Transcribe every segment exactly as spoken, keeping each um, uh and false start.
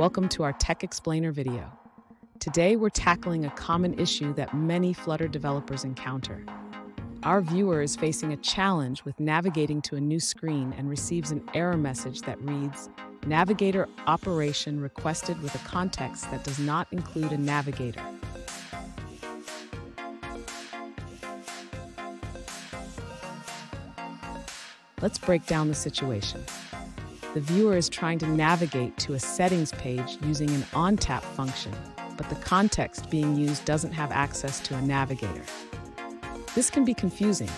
Welcome to our Tech Explainer video. Today we're tackling a common issue that many Flutter developers encounter. Our viewer is facing a challenge with navigating to a new screen and receives an error message that reads, "Navigator operation requested with a context that does not include a navigator." Let's break down the situation. The viewer is trying to navigate to a settings page using an on-tap function, but the context being used doesn't have access to a navigator. This can be confusing,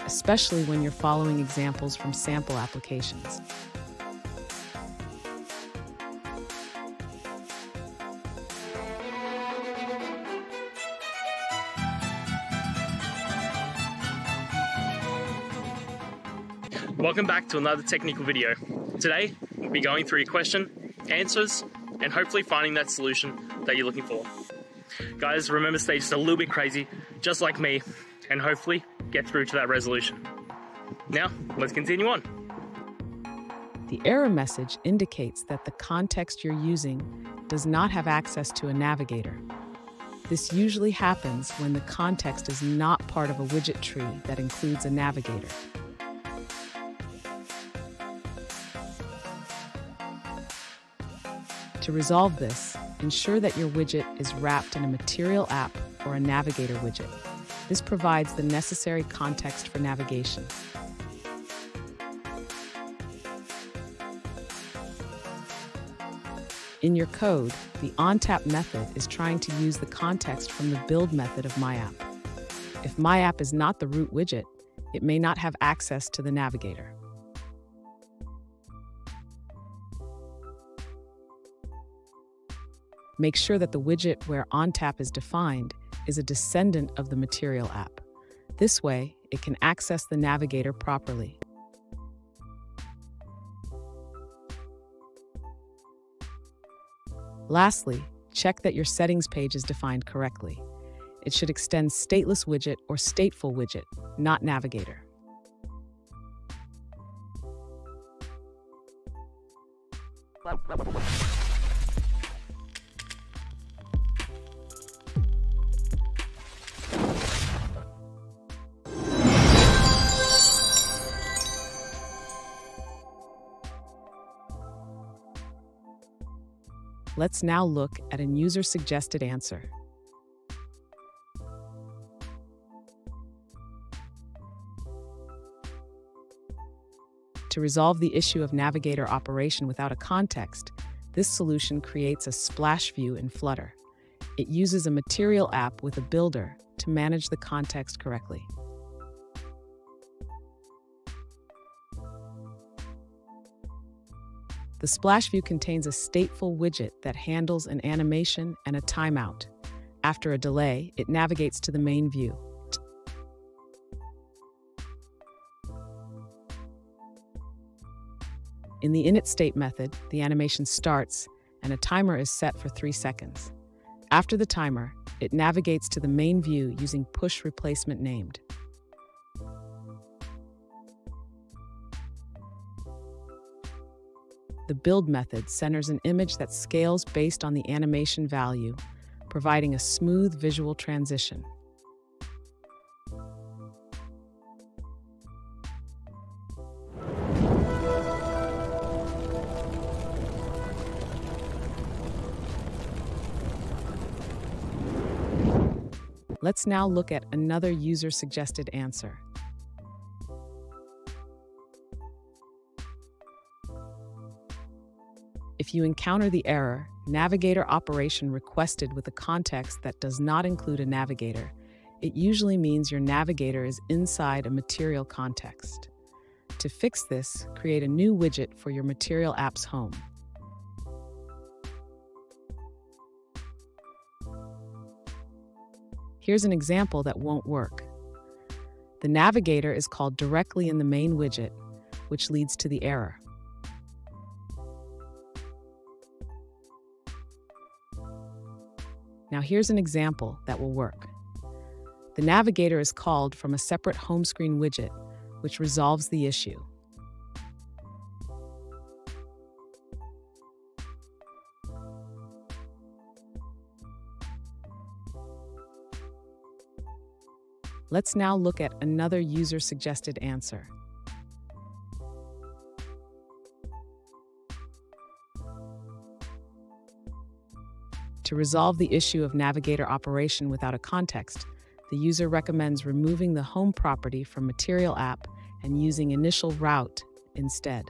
especially when you're following examples from sample applications. Welcome back to another technical video. Today, we'll be going through your question, answers, and hopefully finding that solution that you're looking for. Guys, remember, stay just a little bit crazy, just like me, and hopefully get through to that resolution. Now, let's continue on. The error message indicates that the context you're using does not have access to a navigator. This usually happens when the context is not part of a widget tree that includes a navigator. To resolve this, ensure that your widget is wrapped in a Material App or a Navigator widget. This provides the necessary context for navigation. In your code, the onTap method is trying to use the context from the build method of MyApp. If MyApp is not the root widget, it may not have access to the navigator. Make sure that the widget where OnTap is defined is a descendant of the Material App. This way, it can access the navigator properly. Lastly, check that your settings page is defined correctly. It should extend Stateless Widget or Stateful Widget, not Navigator. Let's now look at an user-suggested answer. To resolve the issue of navigator operation without a context, this solution creates a splash view in Flutter. It uses a Material App with a builder to manage the context correctly. The splash view contains a stateful widget that handles an animation and a timeout. After a delay, it navigates to the main view. In the init state method, the animation starts and a timer is set for three seconds. After the timer, it navigates to the main view using pushReplacementNamed. The build method centers an image that scales based on the animation value, providing a smooth visual transition. Let's now look at another user-suggested answer. If you encounter the error, navigator operation requested with a context that does not include a navigator, it usually means your navigator is inside a material context. To fix this, create a new widget for your Material App's home. Here's an example that won't work. The navigator is called directly in the main widget, which leads to the error. Now here's an example that will work. The navigator is called from a separate home screen widget, which resolves the issue. Let's now look at another user-suggested answer. To resolve the issue of Navigator operation without a context, the user recommends removing the Home property from Material App and using InitialRoute instead.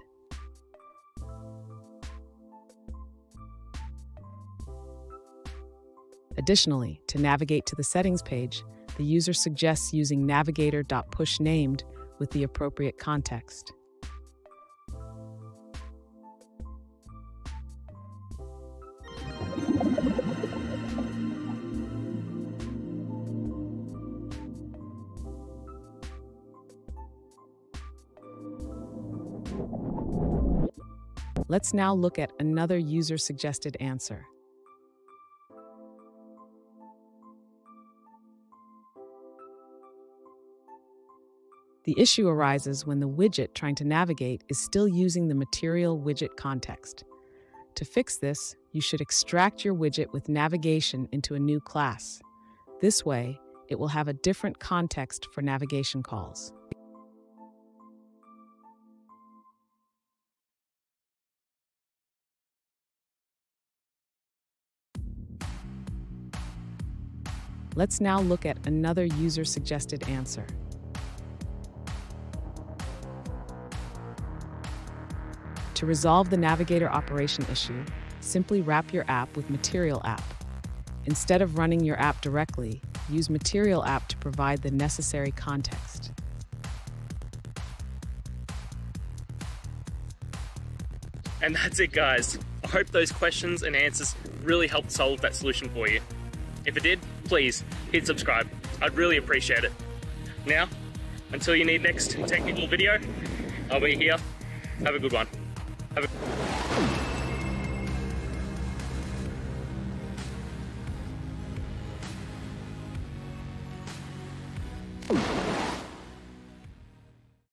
Additionally, to navigate to the Settings page, the user suggests using Navigator.pushNamed with the appropriate context. Let's now look at another user-suggested answer. The issue arises when the widget trying to navigate is still using the Material Widget context. To fix this, you should extract your widget with navigation into a new class. This way, it will have a different context for navigation calls. Let's now look at another user-suggested answer. To resolve the Navigator operation issue, simply wrap your app with Material App. Instead of running your app directly, use Material App to provide the necessary context. And that's it, guys. I hope those questions and answers really helped solve that solution for you. If it did, please hit subscribe. I'd really appreciate it. Now, until you need next technical video, I'll be here. Have a good one. Have a